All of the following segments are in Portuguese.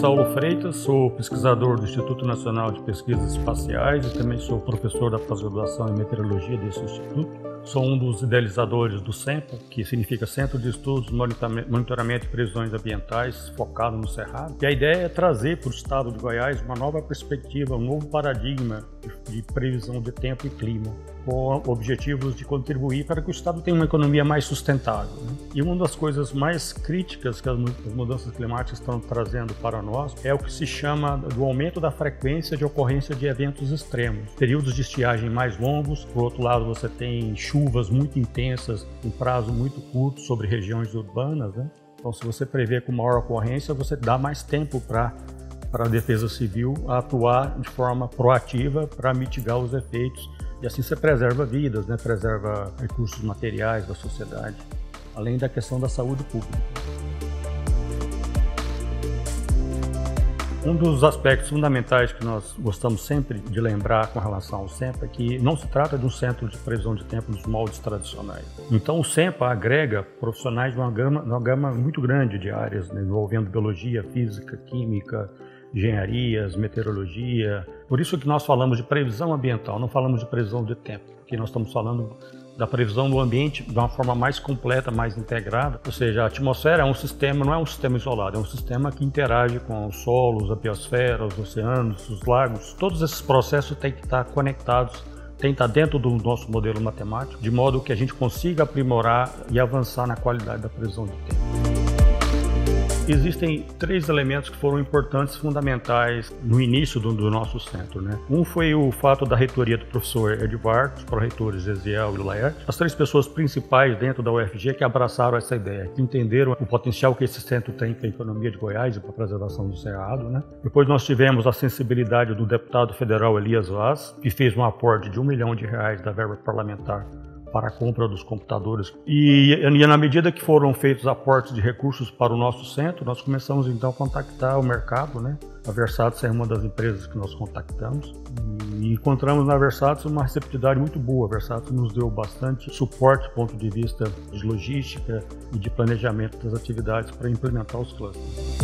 Saulo Freitas, sou pesquisador do Instituto Nacional de Pesquisas Espaciais e também sou professor da pós-graduação em meteorologia desse instituto. Sou um dos idealizadores do CEMPO, que significa Centro de Estudos de Monitoramento e Previsões Ambientais, focado no Cerrado. E a ideia é trazer para o estado de Goiás uma nova perspectiva, um novo paradigma de previsão de tempo e clima, com objetivos de contribuir para que o estado tenha uma economia mais sustentável. E uma das coisas mais críticas que as mudanças climáticas estão trazendo para nós é o que se chama do aumento da frequência de ocorrência de eventos extremos. Períodos de estiagem mais longos, por outro lado você tem chuvas muito intensas em prazo muito curto sobre regiões urbanas, né? Então se você prevê com maior ocorrência, você dá mais tempo para a Defesa Civil atuar de forma proativa para mitigar os efeitos. E assim você preserva vidas, né? Preserva recursos materiais da sociedade, além da questão da saúde pública. Um dos aspectos fundamentais que nós gostamos sempre de lembrar com relação ao CEMPA é que não se trata de um centro de previsão de tempo nos moldes tradicionais. Então o CEMPA agrega profissionais de uma gama muito grande de áreas, né, envolvendo biologia, física, química, engenharias, meteorologia. Por isso que nós falamos de previsão ambiental, não falamos de previsão de tempo, porque nós estamos falando da previsão do ambiente de uma forma mais completa, mais integrada, ou seja, a atmosfera é um sistema, não é um sistema isolado, é um sistema que interage com os solos, a biosfera, os oceanos, os lagos. Todos esses processos têm que estar conectados, têm que estar dentro do nosso modelo matemático, de modo que a gente consiga aprimorar e avançar na qualidade da previsão do tempo. Existem três elementos que foram importantes, fundamentais no início do nosso centro, né? Um foi o fato da reitoria do professor Edvard, dos pró-reitores Zeziel e Lair, as três pessoas principais dentro da UFG que abraçaram essa ideia, que entenderam o potencial que esse centro tem para a economia de Goiás e para a preservação do Cerrado, né? Depois nós tivemos a sensibilidade do deputado federal Elias Vaz, que fez um aporte de R$ 1 milhão da verba parlamentar para a compra dos computadores. E na medida que foram feitos aportes de recursos para o nosso centro, nós começamos então a contactar o mercado, né? A Versatus é uma das empresas que nós contactamos e encontramos na Versatus uma receptividade muito boa. A Versatus nos deu bastante suporte do ponto de vista de logística e de planejamento das atividades para implementar os clusters.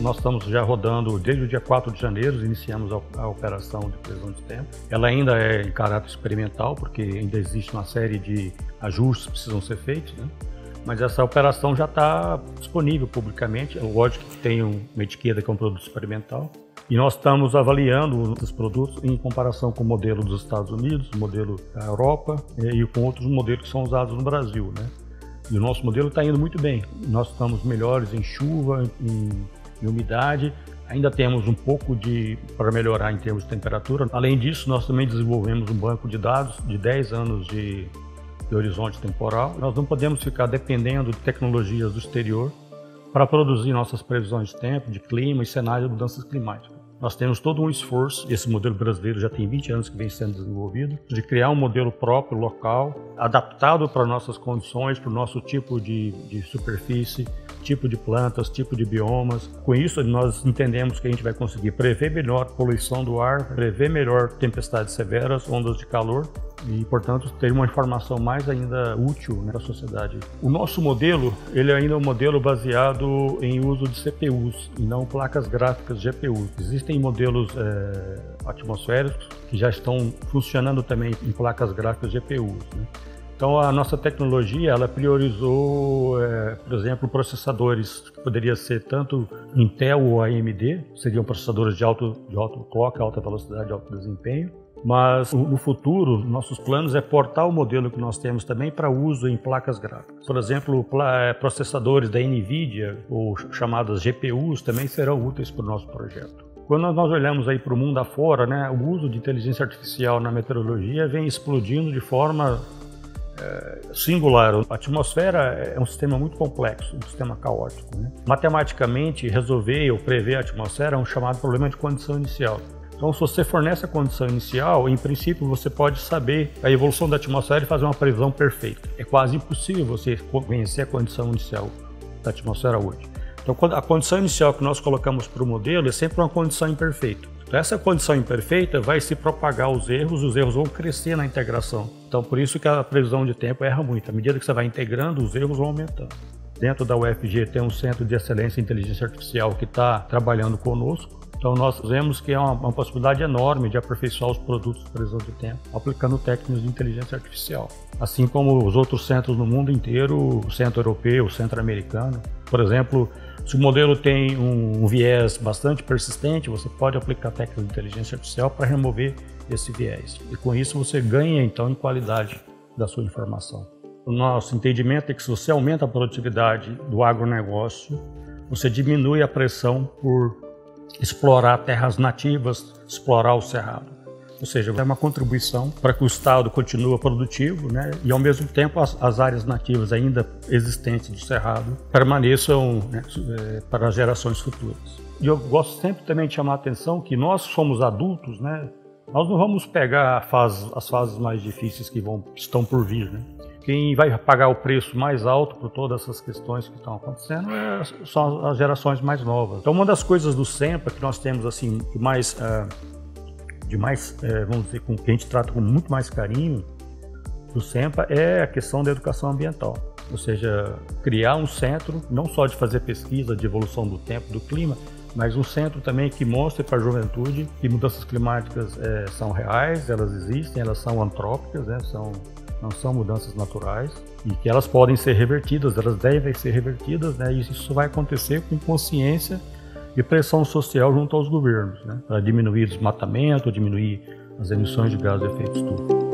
Nós estamos já rodando desde o dia 4 de janeiro, iniciamos a operação de previsão de tempo. Ela ainda é em caráter experimental, porque ainda existe uma série de ajustes que precisam ser feitos, né? Mas essa operação já está disponível publicamente. É lógico que tem uma etiqueta que é um produto experimental. E nós estamos avaliando esses produtos em comparação com o modelo dos Estados Unidos, o modelo da Europa e com outros modelos que são usados no Brasil, né? E o nosso modelo está indo muito bem. Nós estamos melhores em chuva, em umidade, ainda temos um pouco para melhorar em termos de temperatura. Além disso, nós também desenvolvemos um banco de dados de 10 anos de horizonte temporal. Nós não podemos ficar dependendo de tecnologias do exterior para produzir nossas previsões de tempo, de clima e cenário de mudanças climáticas. Nós temos todo um esforço, esse modelo brasileiro já tem 20 anos que vem sendo desenvolvido, de criar um modelo próprio, local, adaptado para nossas condições, para o nosso tipo de superfície, tipo de plantas, tipo de biomas. Com isso, nós entendemos que a gente vai conseguir prever melhor a poluição do ar, prever melhor tempestades severas, ondas de calor e, portanto, ter uma informação mais ainda útil, né, para a sociedade. O nosso modelo, ele ainda é um modelo baseado em uso de CPUs e não placas gráficas GPUs. Existem modelos atmosféricos que já estão funcionando também em placas gráficas GPUs, né? Então a nossa tecnologia, ela priorizou, por exemplo, processadores que poderia ser tanto Intel ou AMD, seriam processadores de alto clock, alta velocidade, alto desempenho. Mas no futuro, nossos planos é portar o modelo que nós temos também para uso em placas gráficas. Por exemplo, processadores da NVIDIA ou chamadas GPUs também serão úteis para o nosso projeto. Quando nós olhamos aí para o mundo afora, né, o uso de inteligência artificial na meteorologia vem explodindo de forma singular. A atmosfera é um sistema muito complexo, um sistema caótico, né? Matematicamente, resolver ou prever a atmosfera é um chamado problema de condição inicial. Então, se você fornece a condição inicial, em princípio você pode saber a evolução da atmosfera e fazer uma previsão perfeita. É quase impossível você conhecer a condição inicial da atmosfera hoje. Então, a condição inicial que nós colocamos para o modelo é sempre uma condição imperfeita. Essa condição imperfeita vai se propagar os erros vão crescer na integração. Então, por isso que a previsão de tempo erra muito. À medida que você vai integrando, os erros vão aumentando. Dentro da UFG tem um Centro de Excelência em Inteligência Artificial que está trabalhando conosco. Então nós vemos que é uma possibilidade enorme de aperfeiçoar os produtos de previsão de tempo, aplicando técnicas de inteligência artificial. Assim como os outros centros no mundo inteiro, o centro europeu, o centro americano. Por exemplo, se o modelo tem um viés bastante persistente, você pode aplicar técnicas de inteligência artificial para remover esse viés. E com isso você ganha então em qualidade da sua informação. O nosso entendimento é que se você aumenta a produtividade do agronegócio, você diminui a pressão por explorar terras nativas, explorar o cerrado. Ou seja, é uma contribuição para que o Estado continue produtivo, né? E, ao mesmo tempo, as áreas nativas ainda existentes do cerrado permaneçam, né, para as gerações futuras. E eu gosto sempre também de chamar a atenção que nós somos adultos, né? Nós não vamos pegar as fases mais difíceis que estão por vir, né? Quem vai pagar o preço mais alto por todas essas questões que estão acontecendo são as gerações mais novas. Então, uma das coisas do SEMPA que nós temos assim que a gente trata com muito mais carinho do SEMPA é a questão da educação ambiental. Ou seja, criar um centro não só de fazer pesquisa de evolução do tempo, do clima, mas um centro também que mostre para a juventude que mudanças climáticas são reais, elas existem, elas são antrópicas, né? Não são mudanças naturais e que elas podem ser revertidas, elas devem ser revertidas, né? E isso vai acontecer com consciência e pressão social junto aos governos, né? Para diminuir o desmatamento, diminuir as emissões de gases de efeito estufa.